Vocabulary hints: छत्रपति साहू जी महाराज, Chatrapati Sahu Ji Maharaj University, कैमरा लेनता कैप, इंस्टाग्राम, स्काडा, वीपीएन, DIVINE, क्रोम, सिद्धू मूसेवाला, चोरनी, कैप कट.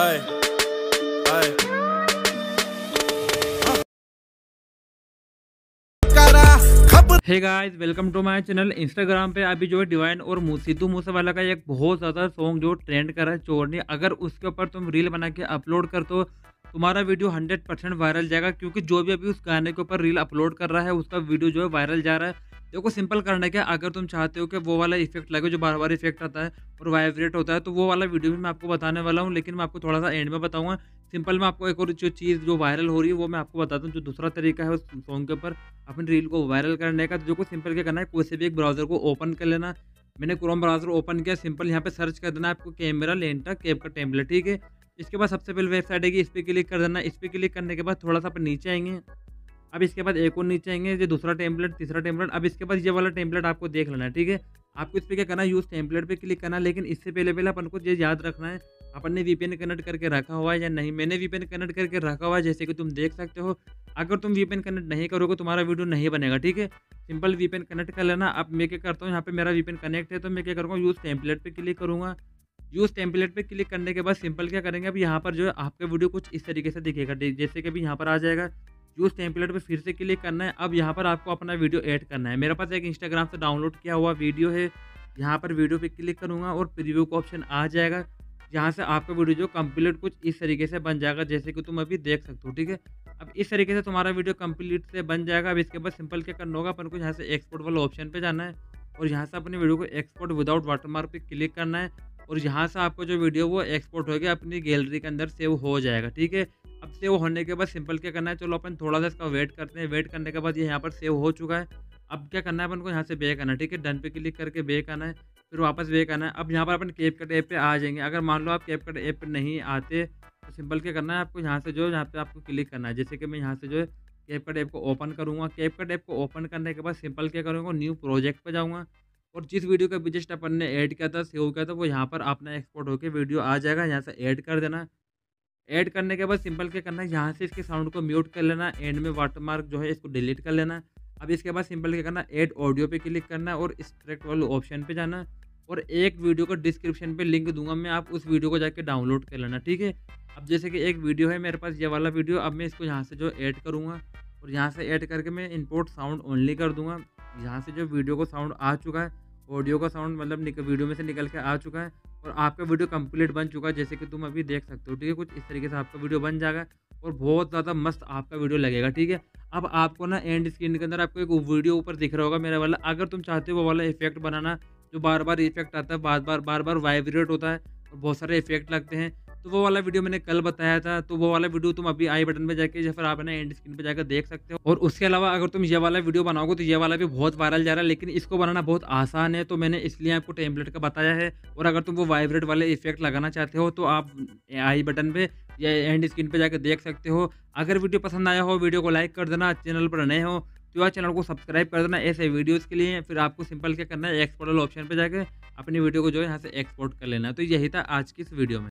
Hey guys welcome to my channel. इंस्टाग्राम पे अभी जो है डिवाइन और सिद्धू मूसेवाला का एक बहुत ज़्यादा सॉन्ग जो ट्रेंड कर रहा है चोरनी, अगर उसके ऊपर तुम रील बना के अपलोड कर दो तुम्हारा वीडियो 100% वायरल जाएगा, क्योंकि जो भी अभी उस गाने के ऊपर रील अपलोड कर रहा है उसका वीडियो जो है वायरल जा रहा है। देखो सिंपल करना क्या, अगर तुम चाहते हो कि वो वाला इफेक्ट लगे जो बार बार इफेक्ट आता है और वाइब्रेट होता है, तो वो वाला वीडियो भी मैं आपको बताने वाला हूँ, लेकिन मैं आपको थोड़ा सा एंड में बताऊँगा। सिंपल मैं आपको एक और जो चीज़ जो वायरल हो रही है वो मैं आपको बताता हूँ, जो दूसरा तरीका है उस सॉन्ग के ऊपर अपनी रील को वायरल करने का। जो कुछ सिंपल क्या करना है, कोई से भी एक ब्राउज़र को ओपन कर लेना। मैंने क्रोम ब्राउज़र ओपन किया, सिंपल यहाँ पे सर्च कर देना आपको कैमरा लेनता कैप का टेम्पलेट, ठीक है। इसके बाद सबसे पहले वेबसाइट आएगी, इस पर क्लिक कर देना। इस पर क्लिक करने के बाद थोड़ा सा अपन नीचे आएंगे, अब इसके बाद एक और नीचे आएंगे, ये दूसरा टेम्पलेट, तीसरा टेम्पलेट, अब इसके बाद ये वाला टेम्पलेट आपको देख लेना है, ठीक है। आपको इस पर क्या करना है, यूज़ टेम्पलेट पे क्लिक करना। लेकिन इससे पहले पहले अपन को ये याद रखना है अपन ने वीपीएन कनेक्ट करके रखा हुआ है या नहीं। मैंने वीपीएन कनेक्ट करके रखा हुआ है, जैसे कि तुम देख सकते हो। अगर तुम वीपीएन कनेक्ट नहीं करोगे तुम्हारा वीडियो नहीं बनेगा, ठीक है। सिंपल वीपीएन कनेक्ट कर लेना। अब मैं क्या करता हूँ, यहाँ पे मेरा वीपीएन कनेक्ट है, तो मैं क्या करूँगा, यूज़ टेम्पलेट पे क्लिक करूँगा। यूज़ टेम्पलेट पे क्लिक करने के बाद सिंपल क्या करेंगे, अब यहाँ पर जो है आपका वीडियो कुछ इस तरीके से दिखेगा, जैसे कि अभी यहाँ पर आ जाएगा। यूज़ टेम्पलेट पे फिर से क्लिक करना है। अब यहाँ पर आपको अपना वीडियो ऐड करना है। मेरे पास एक इंस्टाग्राम से डाउनलोड किया हुआ वीडियो है, यहाँ पर वीडियो पे क्लिक करूँगा और प्रीव्यू का ऑप्शन आ जाएगा। यहाँ से आपका वीडियो जो कंप्लीट कुछ इस तरीके से बन जाएगा, जैसे कि तुम अभी देख सकते हो, ठीक है। अब इस तरीके से तुम्हारा वीडियो कंप्लीट से बन जाएगा। अब इसके बाद सिंपल क्या करना होगा, अपन को यहाँ से एक्सपोर्ट वाला ऑप्शन पे जाना है और यहाँ से अपने वीडियो को एक्सपोर्ट विदाउट वाटरमार्क पे क्लिक करना है और यहाँ से आपको जो वीडियो वो एक्सपोर्ट हो गया अपनी गैलरी के अंदर सेव हो जाएगा, ठीक है। अब सेव होने के बाद सिंपल क्या करना है, चलो अपन थोड़ा सा इसका वेट करते हैं। वेट करने के बाद ये यहाँ पर सेव हो चुका है। अब क्या करना है, अपन को यहाँ से बैक आना है, ठीक है। डन पे क्लिक करके बैक आना है, फिर वापस बैक आना है। अब यहाँ पर अपन कैप कट ऐप पे आ जाएंगे। अगर मान लो आप कैप कट ऐप पे नहीं आते तो सिंपल क्या करना है, आपको यहाँ से जो है यहाँ पर आपको क्लिक करना है। जैसे कि मैं यहाँ से जो है कैप कट ऐप को ओपन करूँगा। कैप कट ऐप को ओपन करने के बाद सिंपल क्या करूँगा, न्यू प्रोजेक्ट पर जाऊँगा और जिस वीडियो का भी जस्ट अपन ने ऐड किया था सेव किया था वो यहाँ पर अपना एक्सपोर्ट होकर वीडियो आ जाएगा। यहाँ से ऐड कर देना। ऐड करने के बाद सिंपल क्या करना है, यहाँ से इसके साउंड को म्यूट कर लेना, एंड में वाटरमार्क जो है इसको डिलीट कर लेना। अब इसके बाद सिंपल क्या करना, ऐड ऑडियो पे क्लिक करना और एक्सट्रैक्ट वाले ऑप्शन पे जाना और एक वीडियो को डिस्क्रिप्शन पे लिंक दूंगा मैं, आप उस वीडियो को जाके डाउनलोड कर लेना, ठीक है। अब जैसे कि एक वीडियो है मेरे पास, ये वाला वीडियो, अब मैं इसको यहाँ से जो ऐड करूँगा और यहाँ से ऐड करके मैं इंपोर्ट साउंड ओनली कर दूँगा। यहाँ से जो वीडियो को साउंड आ चुका है, ऑडियो का साउंड मतलब वीडियो में से निकल के आ चुका है और आपका वीडियो कंप्लीट बन चुका है, जैसे कि तुम अभी देख सकते हो, ठीक है। कुछ इस तरीके से आपका वीडियो बन जाएगा और बहुत ज़्यादा मस्त आपका वीडियो लगेगा, ठीक है। अब आपको ना एंड स्क्रीन के अंदर आपको एक वीडियो ऊपर दिख रहा होगा मेरा वाला, अगर तुम चाहते हो वो वाला इफेक्ट बनाना जो बार बार इफेक्ट आता है, बार बार वाइब्रेट होता है और बहुत सारे इफेक्ट लगते हैं, तो वो वाला वीडियो मैंने कल बताया था। तो वो वाला वीडियो तुम अभी आई बटन पे जाके या फिर आप ना एंड स्क्रीन पे जाकर देख सकते हो। और उसके अलावा अगर तुम ये वाला वीडियो बनाओगे तो ये वाला भी बहुत वायरल जा रहा है, लेकिन इसको बनाना बहुत आसान है, तो मैंने इसलिए आपको टेम्पलेट का बताया है। और अगर तुम वो वाइब्रेट वाले इफेक्ट लगाना चाहते हो तो आप आई बटन पर या एंड स्क्रीन पर जाकर देख सकते हो। अगर वीडियो पसंद आया हो वीडियो को लाइक कर देना, चैनल पर नए हो तो यार चैनल को सब्सक्राइब कर देना ऐसे वीडियोस के लिए। फिर आपको सिंपल क्या करना है, एक्सपोर्ट वाले ऑप्शन पर जाकर अपनी वीडियो को जो है यहाँ से एक्सपोर्ट कर लेना। तो यही था आज की इस वीडियो में।